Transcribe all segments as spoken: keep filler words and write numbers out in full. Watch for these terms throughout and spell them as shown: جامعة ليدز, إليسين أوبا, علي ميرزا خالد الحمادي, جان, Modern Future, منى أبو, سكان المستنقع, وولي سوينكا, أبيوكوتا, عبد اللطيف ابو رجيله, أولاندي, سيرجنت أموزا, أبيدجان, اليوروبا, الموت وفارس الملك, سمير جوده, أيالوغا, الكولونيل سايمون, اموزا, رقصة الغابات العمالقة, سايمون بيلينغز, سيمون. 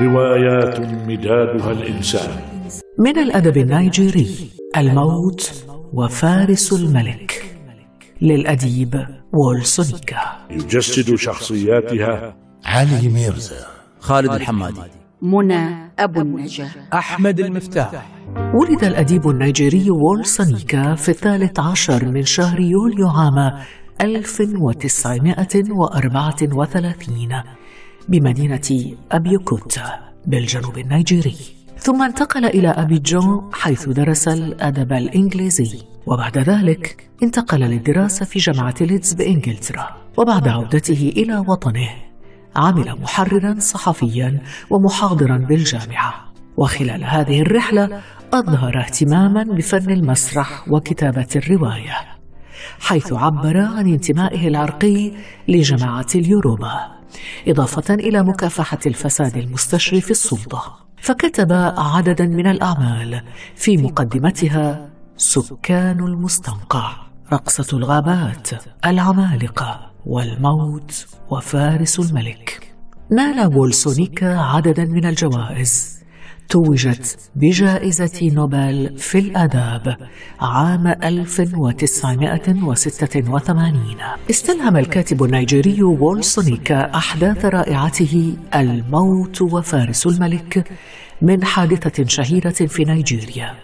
روايات مدادها الإنسان. من الأدب النيجيري الموت وفارس الملك للأديب وولي سوينكا. يجسد شخصياتها علي ميرزا خالد الحمادي، منى أبو النجا أحمد المفتاح. ولد الأديب النيجيري وولي سوينكا في الثالث عشر من شهر يوليو عام ألف وتسعمائة وأربعة وثلاثين بمدينة أبيوكوتا بالجنوب النيجيري، ثم انتقل إلى أبيدجان حيث درس الأدب الإنجليزي، وبعد ذلك انتقل للدراسة في جامعة ليدز بإنجلترا. وبعد عودته إلى وطنه عمل محرراً صحفياً ومحاضراً بالجامعة، وخلال هذه الرحلة أظهر اهتماماً بفن المسرح وكتابة الرواية، حيث عبر عن انتمائه العرقي لجماعة اليوروبا، إضافة إلى مكافحة الفساد المستشري في السلطة. فكتب عدداً من الأعمال في مقدمتها سكان المستنقع، رقصة الغابات العمالقة، والموت وفارس الملك. نال وولي سوينكا عدداً من الجوائز، توجت بجائزة نوبل في الآداب عام ألف وتسعمائة وستة وثمانين. استلهم الكاتب النيجيري وولي سوينكا أحداث رائعته الموت وفارس الملك من حادثة شهيرة في نيجيريا،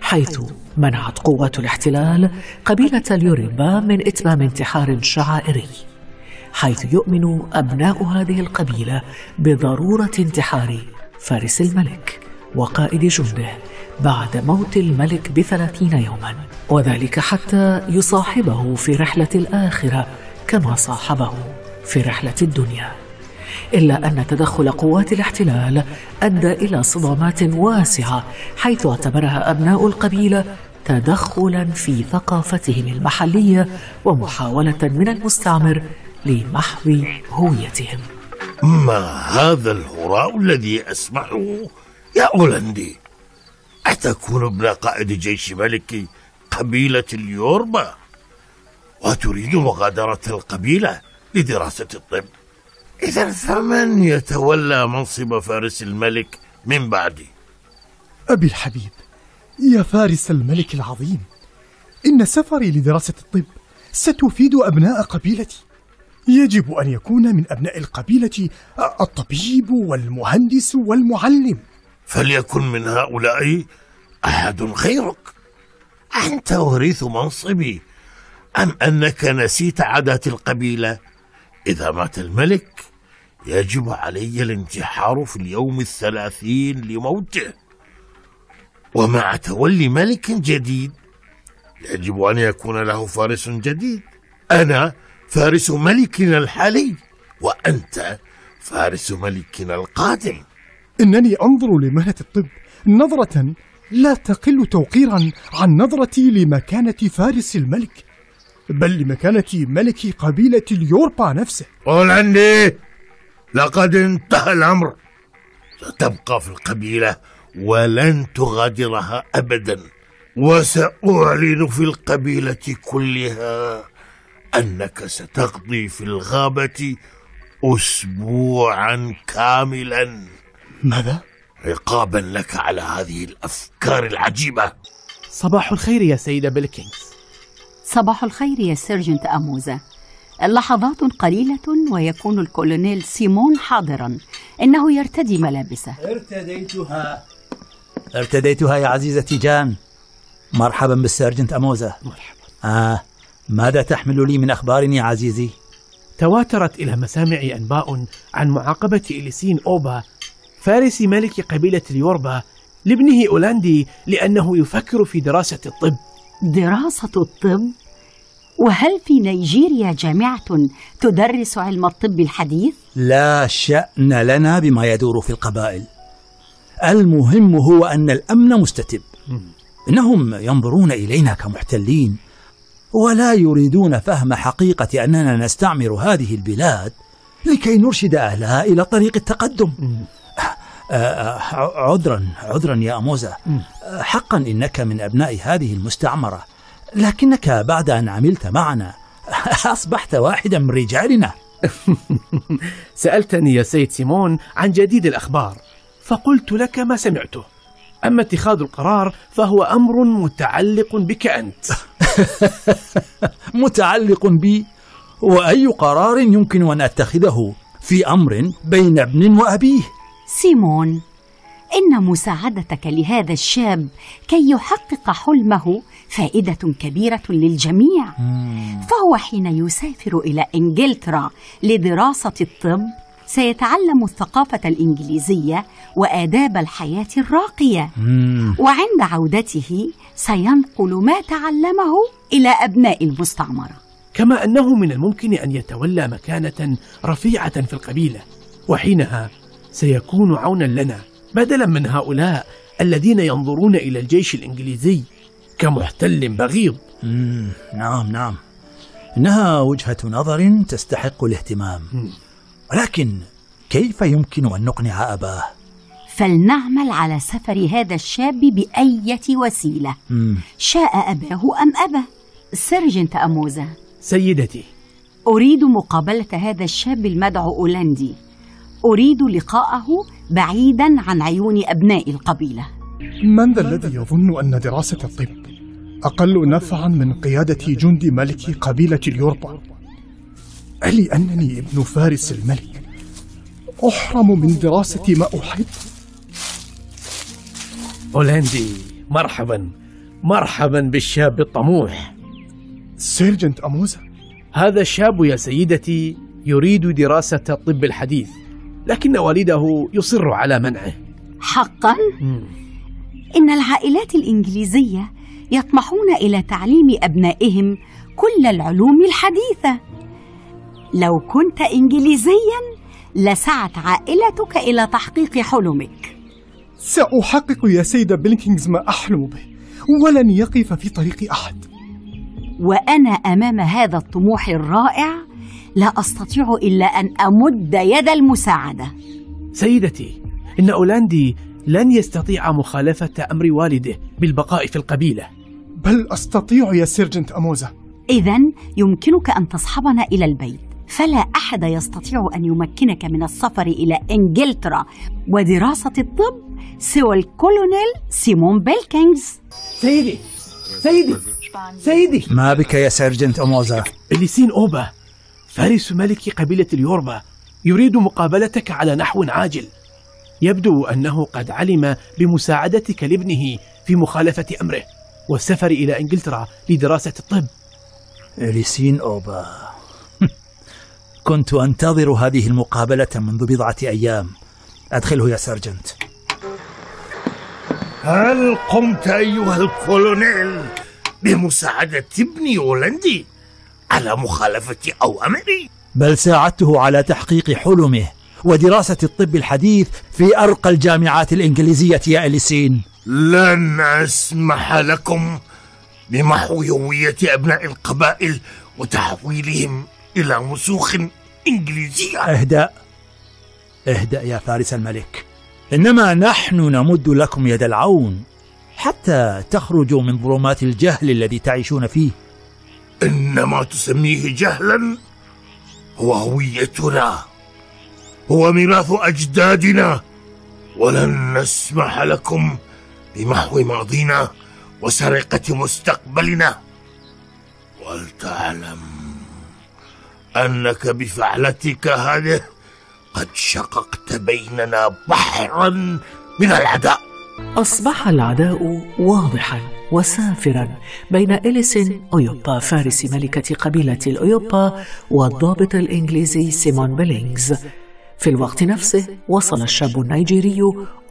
حيث منعت قوات الاحتلال قبيلة اليوريبا من إتمام انتحار شعائري، حيث يؤمن أبناء هذه القبيلة بضرورة انتحار فارس الملك وقائد جنده بعد موت الملك بثلاثين يوما، وذلك حتى يصاحبه في رحلة الآخرة كما صاحبه في رحلة الدنيا. إلا أن تدخل قوات الاحتلال أدى إلى صدمات واسعة، حيث اعتبرها أبناء القبيلة تدخلا في ثقافتهم المحلية ومحاولة من المستعمر لمحو هويتهم. ما هذا الهراء الذي أسمعه يا أولاندي؟ أتكون ابن قائد جيش ملك قبيلة اليوربا؟ وتريد مغادرة القبيلة لدراسة الطب؟ إذا فمن يتولى منصب فارس الملك من بعدي؟ أبي الحبيب، يا فارس الملك العظيم، إن سفري لدراسة الطب ستفيد أبناء قبيلتي. يجب أن يكون من أبناء القبيلة الطبيب والمهندس والمعلم. فليكن من هؤلاء أحد غيرك. أنت وريث منصبي، أم أنك نسيت عادات القبيلة؟ إذا مات الملك يجب علي الانتحار في اليوم الثلاثين لموته، ومع تولي ملك جديد يجب أن يكون له فارس جديد. أنا فارس ملكنا الحالي، وأنت فارس ملكنا القادم. إنني أنظر لمهنة الطب نظرة لا تقل توقيرا عن نظرتي لمكانة فارس الملك، بل لمكانة ملك قبيلة اليوربا نفسه. أولاندي، لقد انتهى الأمر. ستبقى في القبيلة ولن تغادرها أبدا، وسأعلن في القبيلة كلها أنك ستقضي في الغابة أسبوعا كاملا. ماذا؟ عقابا لك على هذه الأفكار العجيبة. صباح الخير يا سيدة بيلينغز. صباح الخير يا سيرجنت أموزا. اللحظات قليلة ويكون الكولونيل سايمون حاضرا. إنه يرتدي ملابسه. ارتديتها ارتديتها يا عزيزتي جان. مرحبا بالسيرجنت أموزا. مرحبا. آه ماذا تحمل لي من أخبار يا عزيزي؟ تواترت إلى مسامعي أنباء عن معاقبة إليسين أوبا فارس ملك قبيلة اليوربا لابنه أولاندي لأنه يفكر في دراسة الطب. دراسة الطب؟ وهل في نيجيريا جامعة تدرس علم الطب الحديث؟ لا شأن لنا بما يدور في القبائل، المهم هو أن الأمن مستتب. إنهم ينظرون إلينا كمحتلين ولا يريدون فهم حقيقة أننا نستعمر هذه البلاد لكي نرشد أهلها إلى طريق التقدم. عذرا عذرا يا أموزا، حقا إنك من أبناء هذه المستعمرة، لكنك بعد أن عملت معنا أصبحت واحدا من رجالنا. سألتني يا سيد سايمون عن جديد الأخبار، فقلت لك ما سمعته. أما اتخاذ القرار فهو أمر متعلق بك أنت. متعلق بي؟ وأي قرار يمكن أن أتخذه في أمر بين ابن وأبيه؟ سيمون، إن مساعدتك لهذا الشاب كي يحقق حلمه فائدة كبيرة للجميع. مم. فهو حين يسافر إلى إنجلترا لدراسة الطب سيتعلم الثقافة الإنجليزية وآداب الحياة الراقية. مم. وعند عودته سينقل ما تعلمه إلى أبناء المستعمرة. كما أنه من الممكن أن يتولى مكانة رفيعة في القبيلة، وحينها سيكون عونا لنا بدلا من هؤلاء الذين ينظرون إلى الجيش الإنجليزي كمحتل بغيض. مم. نعم نعم، إنها وجهة نظر تستحق الاهتمام. مم. ولكن كيف يمكن أن نقنع أباه؟ فلنعمل على سفر هذا الشاب بأية وسيلة، مم. شاء أباه أم أبى. سيرجنت أموزا سيدتي، أريد مقابلة هذا الشاب المدعو أولاندي، أريد لقاءه بعيداً عن عيون أبناء القبيلة. من ذا الذي يظن أن دراسة الطب أقل نفعاً من قيادة جند ملك قبيلة اليوروبا؟ ألي أنني ابن فارس الملك أحرم من دراسة ما أحب؟ أولاندي، مرحباً مرحباً بالشاب الطموح. سيرجنت أموزا، هذا الشاب يا سيدتي يريد دراسة الطب الحديث، لكن والده يصر على منعه. حقاً؟ مم. إن العائلات الإنجليزية يطمحون إلى تعليم أبنائهم كل العلوم الحديثة. لو كنت إنجليزياً لسعت عائلتك إلى تحقيق حلمك. سأحقق يا سيدة بيلينغز ما أحلم به، ولن يقف في طريق أحد. وأنا أمام هذا الطموح الرائع لا أستطيع إلا أن أمد يد المساعدة. سيدتي، إن أولاندي لن يستطيع مخالفة أمر والده بالبقاء في القبيلة. بل أستطيع يا سيرجنت أموزا. إذن يمكنك أن تصحبنا إلى البيت، فلا أحد يستطيع أن يمكنك من السفر إلى إنجلترا ودراسة الطب سوى الكولونيل سايمون بيلينغز. سيدي سيدي سيدي، ما بك يا سيرجنت أموزا؟ إليسين أوبا فارس ملك قبيلة اليوروبا يريد مقابلتك على نحو عاجل، يبدو أنه قد علم بمساعدتك لابنه في مخالفة أمره والسفر إلى إنجلترا لدراسة الطب. إليسين أوبا، كنت أنتظر هذه المقابلة منذ بضعة أيام. أدخله يا سيرجنت. هل قمت أيها الكولونيل بمساعدة ابني أولاندي على مخالفة أوامري؟ بل ساعدته على تحقيق حلمه ودراسة الطب الحديث في أرقى الجامعات الإنجليزية يا إليسين. لن أسمح لكم بمحو هوية أبناء القبائل وتحويلهم إلى مسوخ إنجليزية. اهدأ اهدأ يا فارس الملك، إنما نحن نمد لكم يد العون حتى تخرجوا من ظلمات الجهل الذي تعيشون فيه. إن ما تسميه جهلا هو هويتنا، هو ميراث أجدادنا، ولن نسمح لكم بمحو ماضينا وسرقة مستقبلنا. ولتعلم أنك بفعلتك هذه قد شققت بيننا بحرا من العداء. أصبح العداء واضحا وسافرا بين إليسين أوبا فارس ملكة قبيلة الأوبا والضابط الإنجليزي سايمون بيلينغز. في الوقت نفسه وصل الشاب النيجيري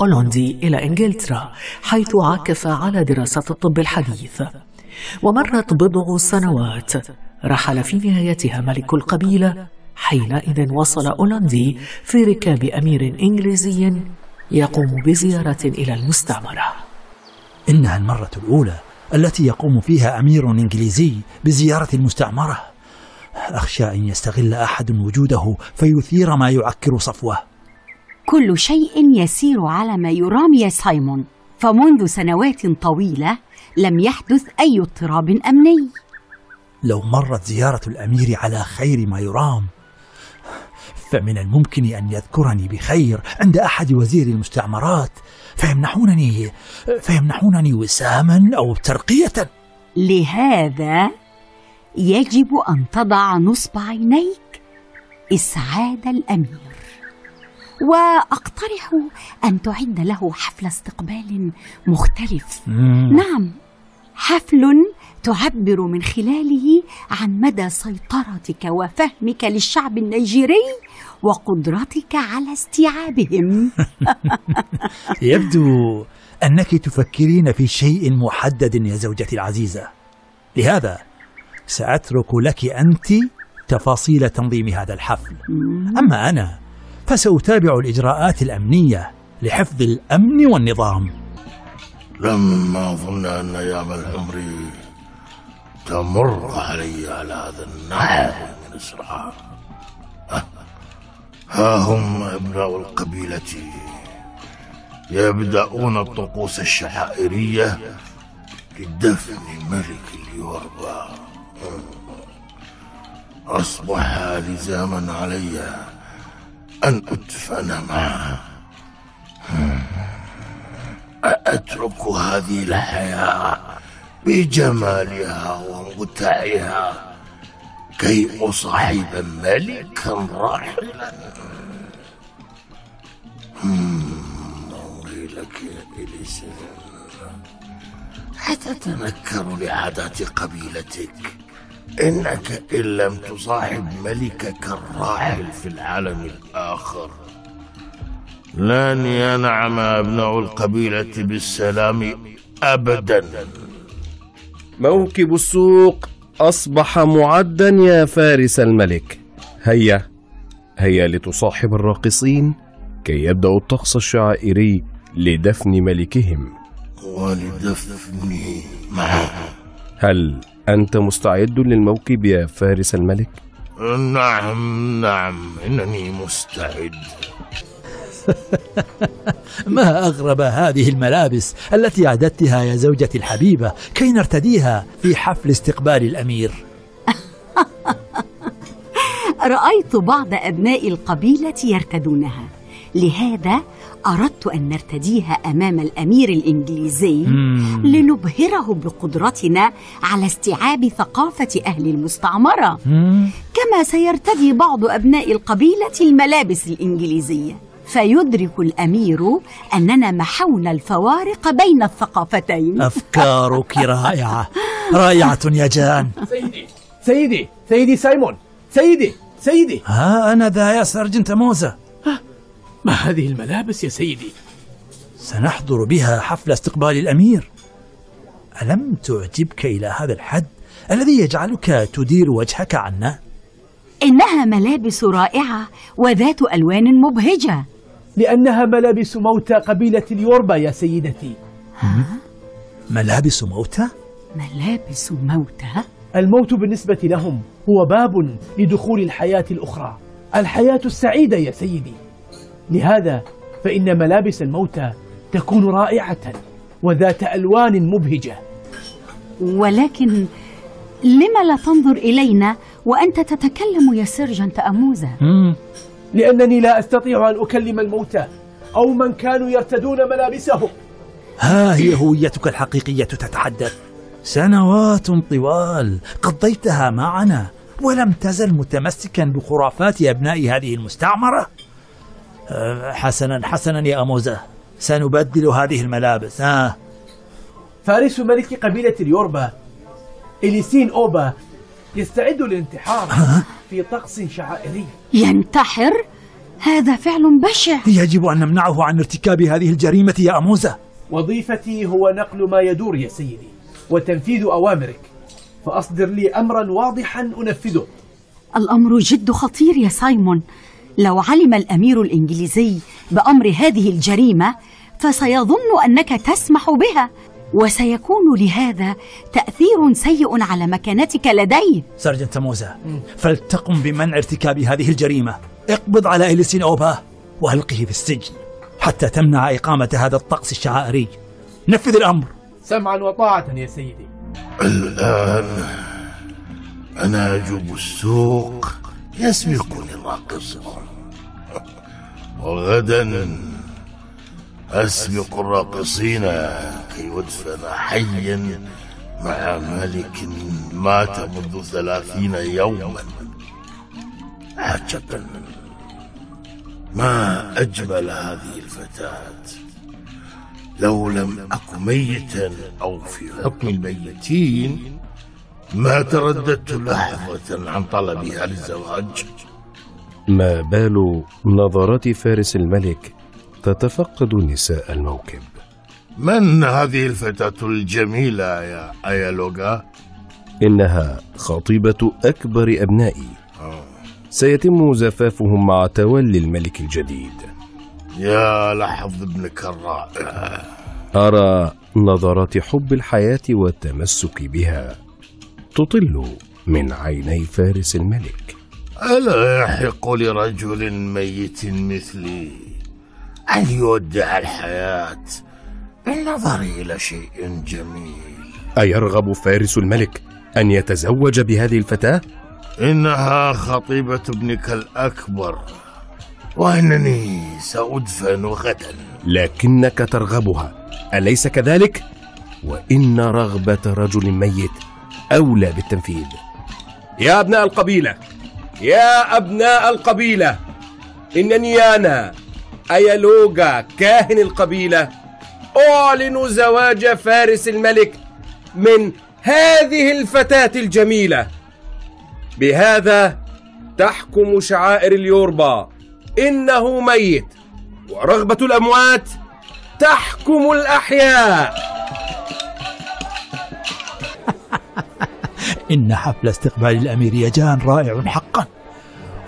أولاندي إلى إنجلترا، حيث عكف على دراسة الطب الحديث، ومرت بضع سنوات رحل في نهايتها ملك القبيلة. حينئذ وصل أولاندي في ركاب أمير إنجليزي يقوم بزيارة إلى المستعمرة. إنها المرة الأولى التي يقوم فيها أمير إنجليزي بزيارة المستعمرة. أخشى أن يستغل أحد وجوده فيثير ما يعكر صفوه. كل شيء يسير على ما يرام يا سايمون، فمنذ سنوات طويلة لم يحدث أي اضطراب أمني. لو مرت زيارة الأمير على خير ما يرام فمن الممكن أن يذكرني بخير عند أحد وزير المستعمرات فيمنحونني فيمنحونني وساما أو ترقية. لهذا يجب أن تضع نصب عينيك إسعاد الأمير، وأقترح أن تعد له حفل استقبال مختلف. مم. نعم، حفل تعبر من خلاله عن مدى سيطرتك وفهمك للشعب النيجيري وقدرتك على استيعابهم. يبدو أنك تفكرين في شيء محدد يا زوجتي العزيزة، لهذا سأترك لك أنت تفاصيل تنظيم هذا الحفل. أما أنا فسأتابع الإجراءات الأمنية لحفظ الأمن والنظام. لما أظن أن أيام العمر تمر علي على هذا النحو من السرعة، ها هم أبناء القبيلة يبدأون الطقوس الشعائرية لدفن ملك اليوروبا. أصبح لزاما علي أن أدفن معه. أترك هذه الحياة بجمالها ومتعها كي أصاحب ملكا راحلا. ويلك يا إليسين، أتتنكر لعادات قبيلتك؟ إنك إن لم تصاحب ملكك الراحل في العالم الآخر لن ينعم أبناء القبيلة بالسلام أبدا. موكب السوق أصبح معدا يا فارس الملك. هيا هيا لتصاحب الراقصين كي يبدأوا الطقس الشعائري لدفن ملكهم ولدفنه معه. هل أنت مستعد للموكب يا فارس الملك؟ نعم نعم، إنني مستعد. ما أغرب هذه الملابس التي أعددتها يا زوجتي الحبيبة كي نرتديها في حفل استقبال الأمير. رأيت بعض أبناء القبيلة يرتدونها، لهذا أردت أن نرتديها أمام الأمير الإنجليزي مم. لنبهره بقدرتنا على استيعاب ثقافة أهل المستعمرة. مم. كما سيرتدي بعض أبناء القبيلة الملابس الإنجليزية، فيدرك الأمير أننا محونا الفوارق بين الثقافتين. أفكارك رائعة رائعة يا جان. سيدي سيدي سيدي سايمون، سيدي سيدي. ها أنا ذا يا سيرجنت أموزا. ما هذه الملابس يا سيدي؟ سنحضر بها حفل استقبال الأمير. ألم تعجبك إلى هذا الحد الذي يجعلك تدير وجهك عنا؟ إنها ملابس رائعة وذات ألوان مبهجة. لأنها ملابس موتى قبيلة اليوروبا يا سيدتي. ها؟ ملابس موتى؟ ملابس موتى؟ الموت بالنسبة لهم هو باب لدخول الحياة الأخرى، الحياة السعيدة يا سيدي. لهذا فإن ملابس الموتى تكون رائعة وذات ألوان مبهجة. ولكن لما لا تنظر إلينا وأنت تتكلم يا سيرجنت أموزا؟ لأنني لا أستطيع أن أكلم الموتى أو من كانوا يرتدون ملابسهم. ها هي هويتك الحقيقية تتحدث. سنوات طوال قضيتها معنا ولم تزل متمسكا بخرافات أبناء هذه المستعمرة. حسنا حسنا يا أموزا، سنبدل هذه الملابس. ها فارس ملك قبيلة اليوروبا إليسين أوبا يستعد للانتحار في طقس شعائري. ينتحر؟ هذا فعل بشع، يجب أن نمنعه عن ارتكاب هذه الجريمة يا أموزا. وظيفتي هو نقل ما يدور يا سيدي وتنفيذ أوامرك، فأصدر لي أمرا واضحا أنفذه. الأمر جد خطير يا سايمون، لو علم الأمير الإنجليزي بأمر هذه الجريمة فسيظن أنك تسمح بها، وسيكون لهذا تأثير سيء على مكانتك لديه. سيرجنت أموزا، فلتقم بمنع ارتكاب هذه الجريمة. اقبض على إليسين أوبا وألقه في السجن حتى تمنع إقامة هذا الطقس الشعائري. نفذ الأمر. سمعا وطاعة يا سيدي. الآن أنا أجوب السوق يسبقني الراقصون، وغدا أسبق الراقصين كي يدفن حيا مع ملك مات منذ ثلاثين يوما حاجة. ما أجمل هذه الفتاة، لو لم أك ميتا أو في حكم الميتين ما ترددت لحظة عن طلبها للزواج. ما بال نظرات فارس الملك تتفقد نساء الموكب. من هذه الفتاة الجميلة يا أيالوغا؟ إنها خطيبة أكبر أبنائي، سيتم زفافهم مع تولي الملك الجديد. يا لحظ ابنك الرائع. أرى نظرات حب الحياة والتمسك بها تطل من عيني فارس الملك. ألا يحق لرجل ميت مثلي أن يودع الحياة بالنظر إلى شيء جميل؟ أيرغب فارس الملك أن يتزوج بهذه الفتاة؟ إنها خطيبة ابنك الأكبر، وإنني سأدفن غدا. لكنك ترغبها، أليس كذلك؟ وإن رغبة رجل ميت أولى بالتنفيذ. يا أبناء القبيلة، يا أبناء القبيلة، إنني أنا أيالوغا كاهن القبيلة أعلن زواج فارس الملك من هذه الفتاة الجميلة. بهذا تحكم شعائر اليوروبا إنه ميت، ورغبة الأموات تحكم الأحياء. إن حفل استقبال الأمير يا جان رائع حقا،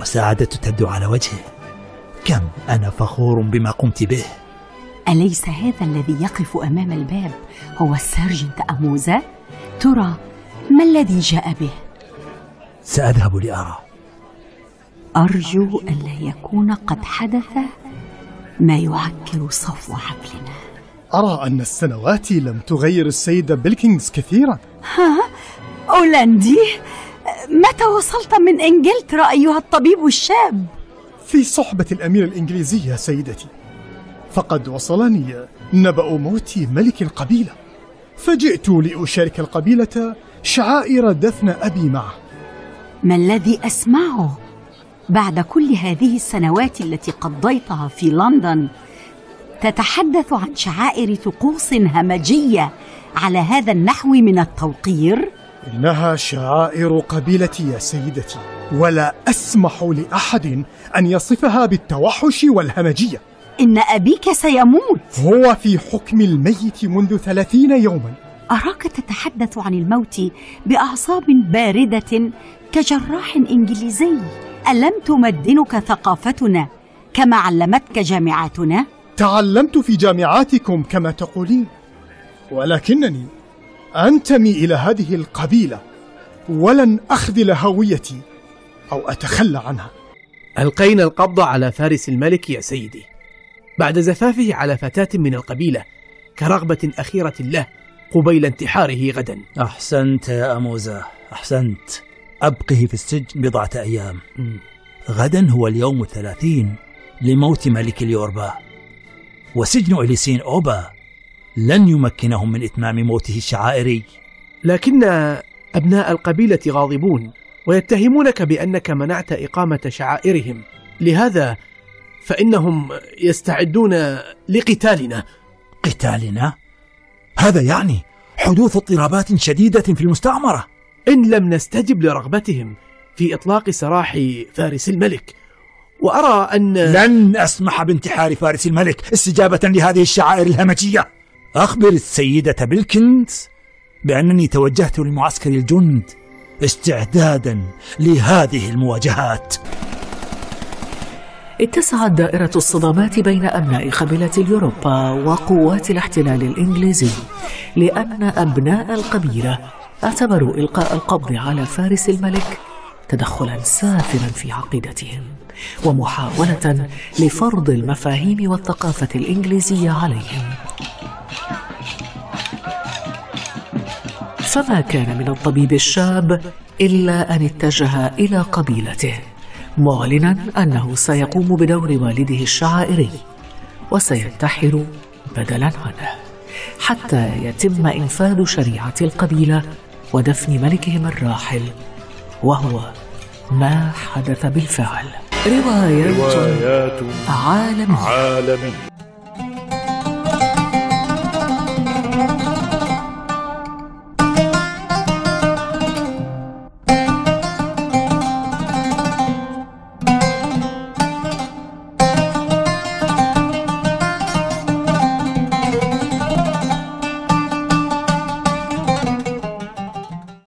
وسعادة تبدو على وجهه. كم أنا فخور بما قمت به. أليس هذا الذي يقف أمام الباب هو السيرجنت أموزا؟ ترى ما الذي جاء به؟ سأذهب لأرى. أرجو ألا يكون قد حدث ما يعكر صفو حفلنا. أرى أن السنوات لم تغير السيدة بيلينغز كثيرا. ها؟ أولاندي، متى وصلت من إنجلترا أيها الطبيب الشاب؟ في صحبة الأميرة الإنجليزية سيدتي، فقد وصلني نبأ موت ملك القبيلة، فجئت لأشارك القبيلة شعائر دفن أبي معه. ما الذي أسمعه؟ بعد كل هذه السنوات التي قضيتها في لندن تتحدث عن شعائر طقوس همجية على هذا النحو من التوقير؟ إنها شعائر قبيلتي يا سيدتي، ولا أسمح لأحد أن يصفها بالتوحش والهمجية. إن أبيك سيموت. هو في حكم الميت منذ ثلاثين يوما. أراك تتحدث عن الموت بأعصاب باردة كجراح إنجليزي. ألم تمدنك ثقافتنا كما علمتك جامعاتنا؟ تعلمت في جامعاتكم كما تقولين، ولكنني أنتمي إلى هذه القبيلة ولن أخذل هويتي أو أتخلى عنها. ألقينا القبض على فارس الملك يا سيدي بعد زفافه على فتاة من القبيلة كرغبة أخيرة له قبيل انتحاره غدا. أحسنت يا أموزا، أحسنت. أبقه في السجن بضعة أيام. غدا هو اليوم الثلاثين لموت ملك اليوروبا، وسجن إليسين أوبا لن يمكنهم من إتمام موته الشعائري. لكن أبناء القبيلة غاضبون ويتهمونك بأنك منعت إقامة شعائرهم، لهذا فإنهم يستعدون لقتالنا. قتالنا؟ هذا يعني حدوث اضطرابات شديدة في المستعمرة إن لم نستجب لرغبتهم في إطلاق سراح فارس الملك. وأرى أن لن أسمح بانتحار فارس الملك استجابة لهذه الشعائر الهمجية. أخبر السيدة بيلينغز بأنني توجهت لمعسكر الجند استعدادا لهذه المواجهات. اتسعت دائرة الصدامات بين أبناء قبيلة اليوروبا وقوات الاحتلال الإنجليزي، لأن أبناء القبيلة اعتبروا إلقاء القبض على فارس الملك تدخلا سافرا في عقيدتهم ومحاولة لفرض المفاهيم والثقافة الإنجليزية عليهم. فما كان من الطبيب الشاب إلا أن اتجه إلى قبيلته معلناً أنه سيقوم بدور والده الشعائري وسينتحر بدلاً عنه حتى يتم إنفاذ شريعة القبيلة ودفن ملكهم الراحل، وهو ما حدث بالفعل. روايات عالمية.